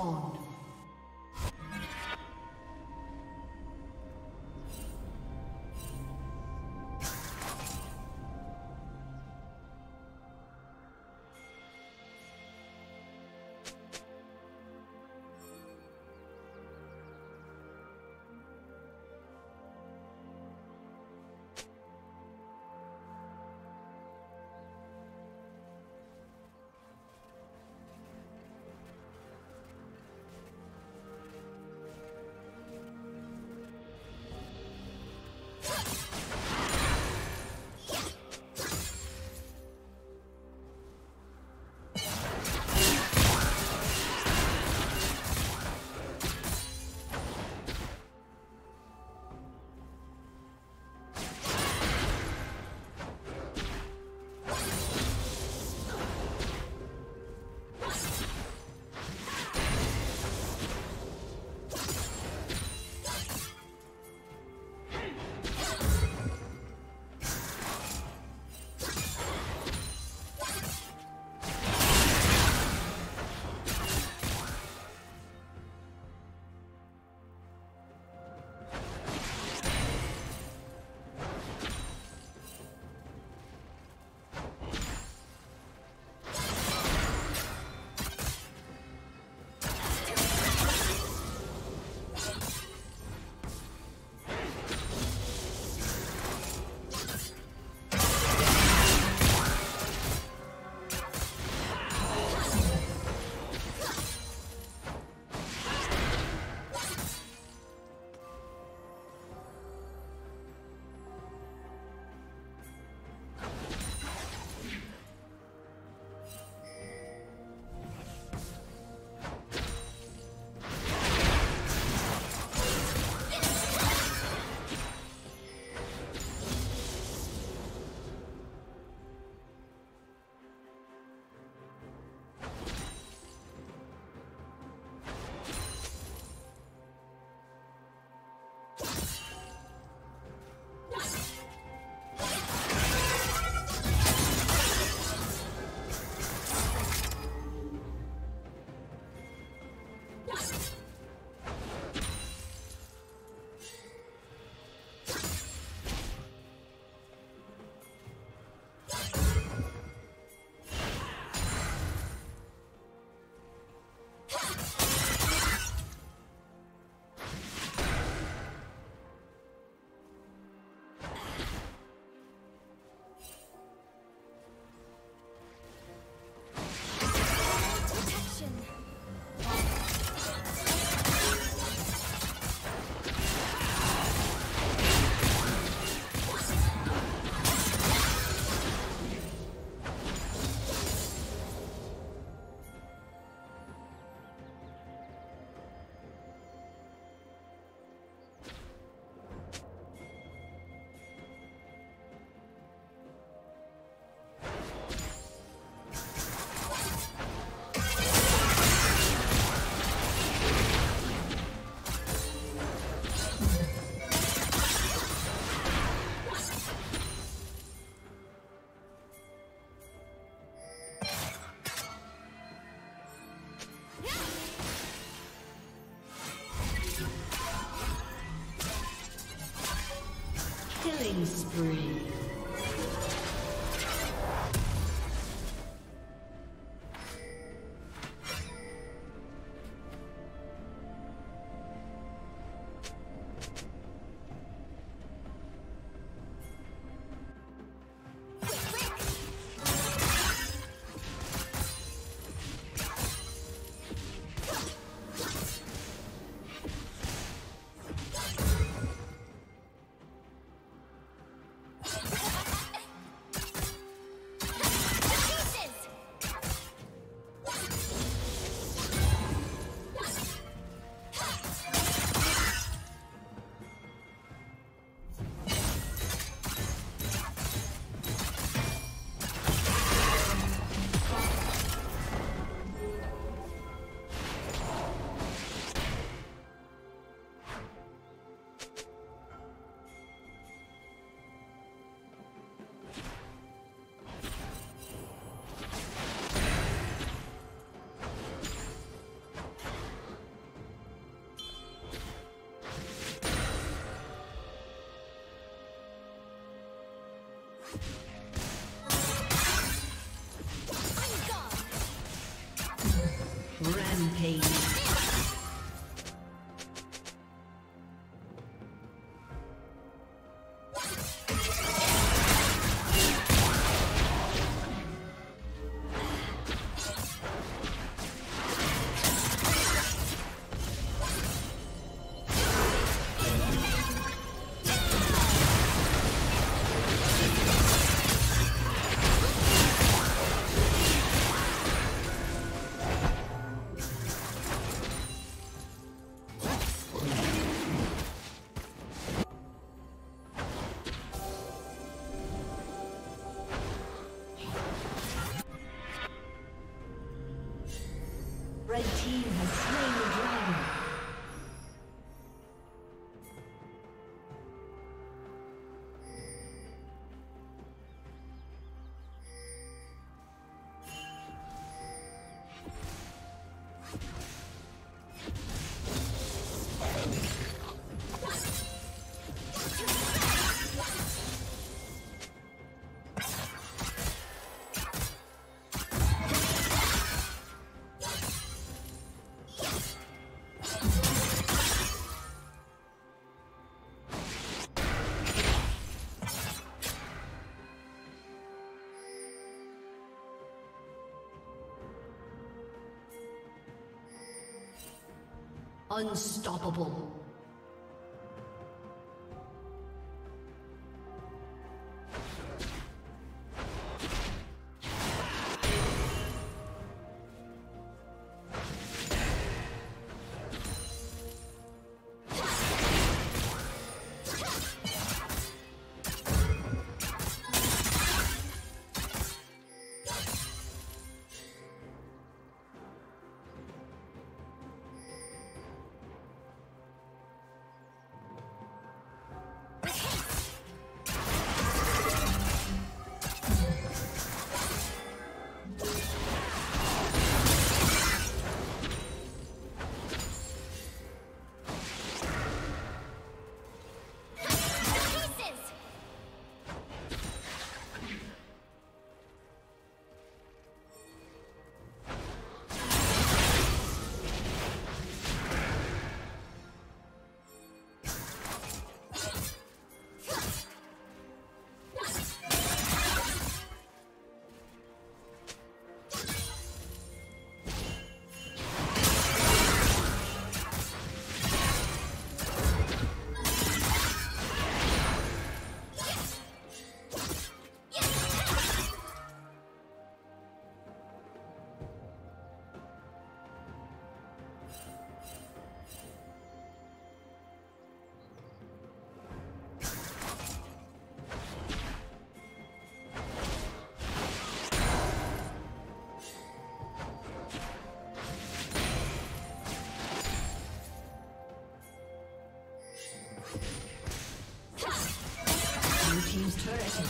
spawned. Spree. Rampage. Unstoppable.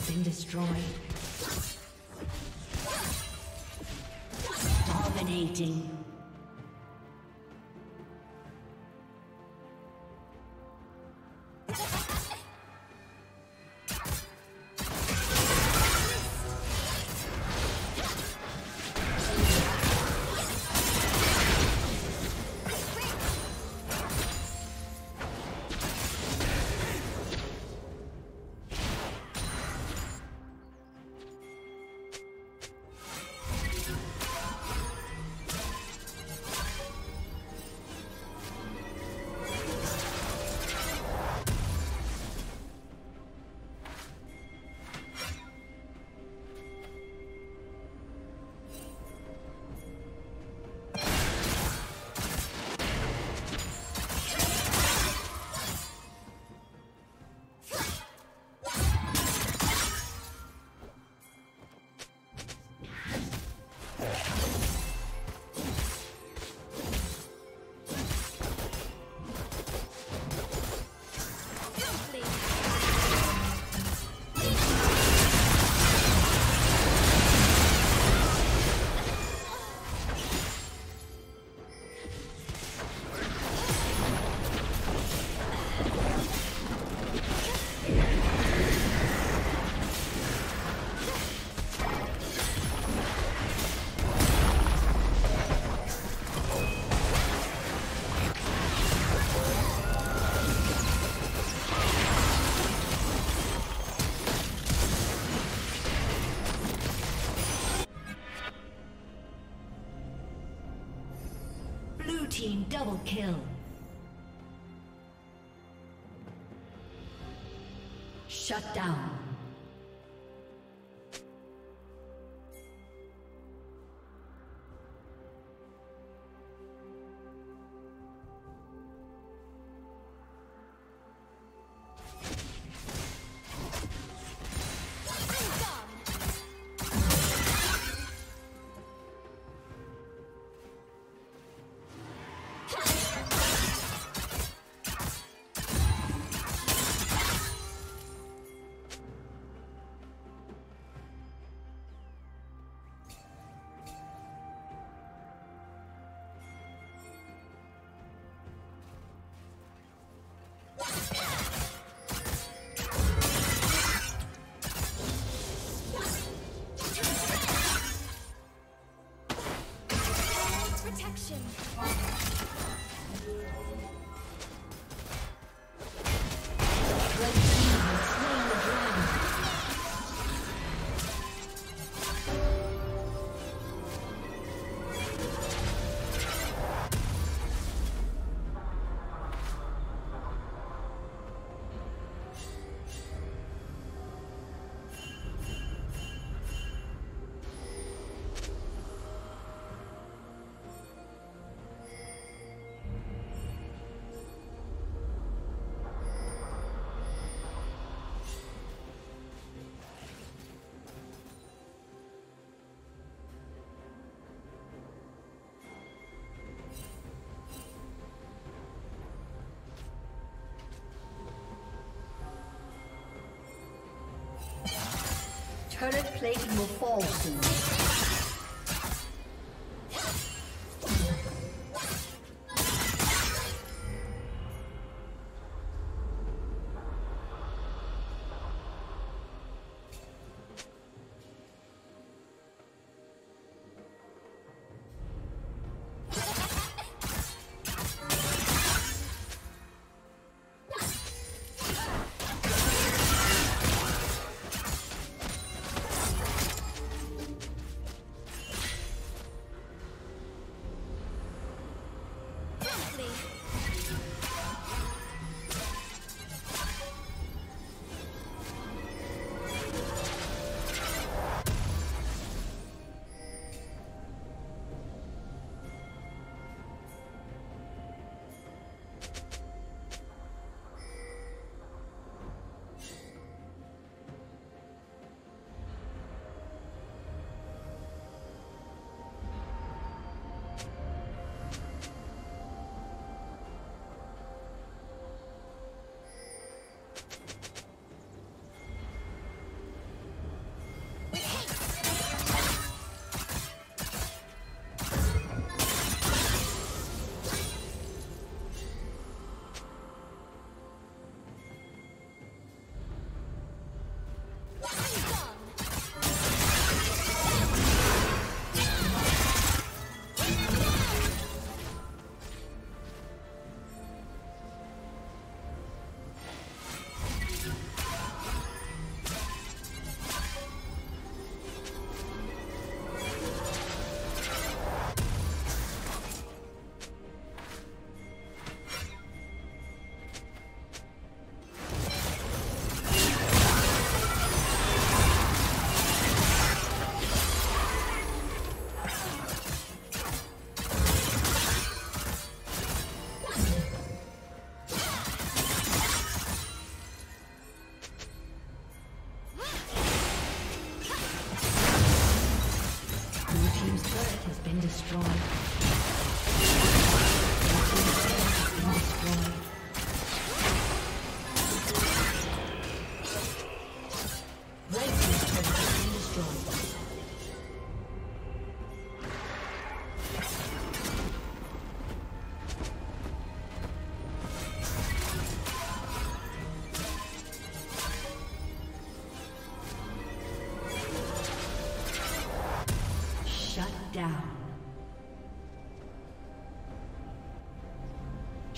Been destroyed. Dominating. Double kill. Shut down. Current plating will fall soon.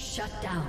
Shut down.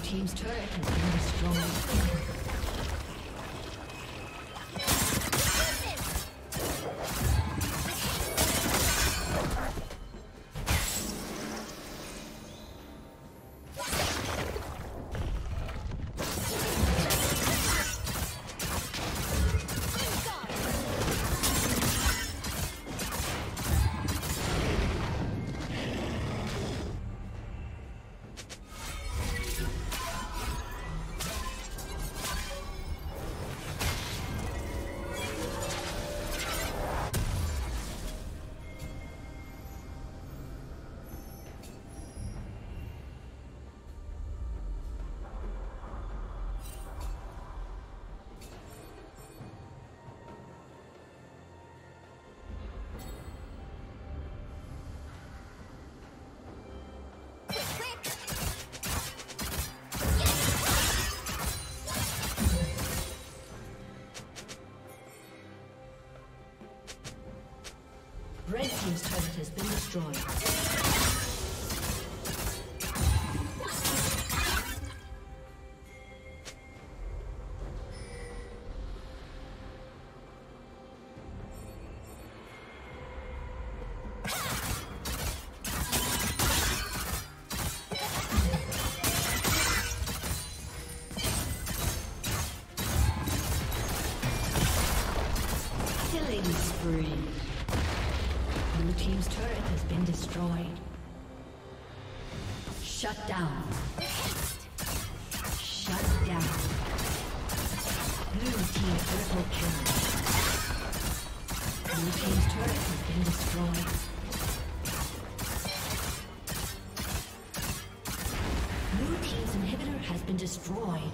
Blue team's turret has been destroyed. Red team's turret has been destroyed. Shut down. Shut down. Blue team triple kill. Blue team's turret has been destroyed. Blue team's inhibitor has been destroyed.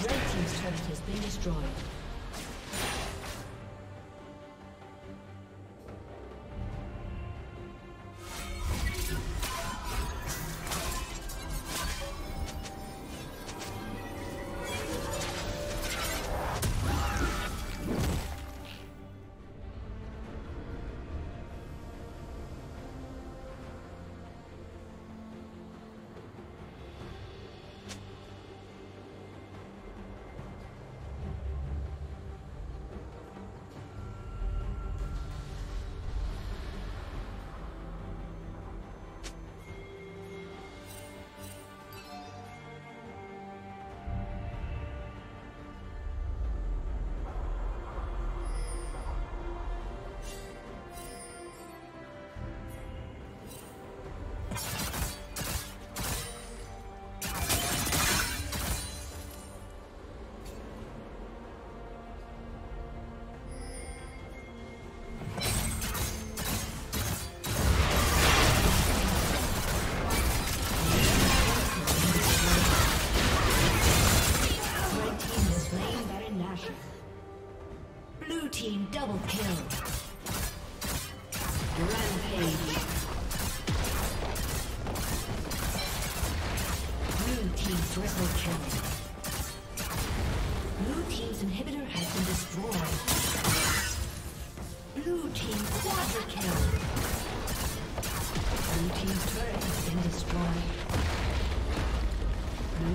Red team's turret has been destroyed. Double kill. Rampage. Blue team triple kill. Blue team's inhibitor has been destroyed. Blue team quadra kill. Blue team's turret has been destroyed. Blue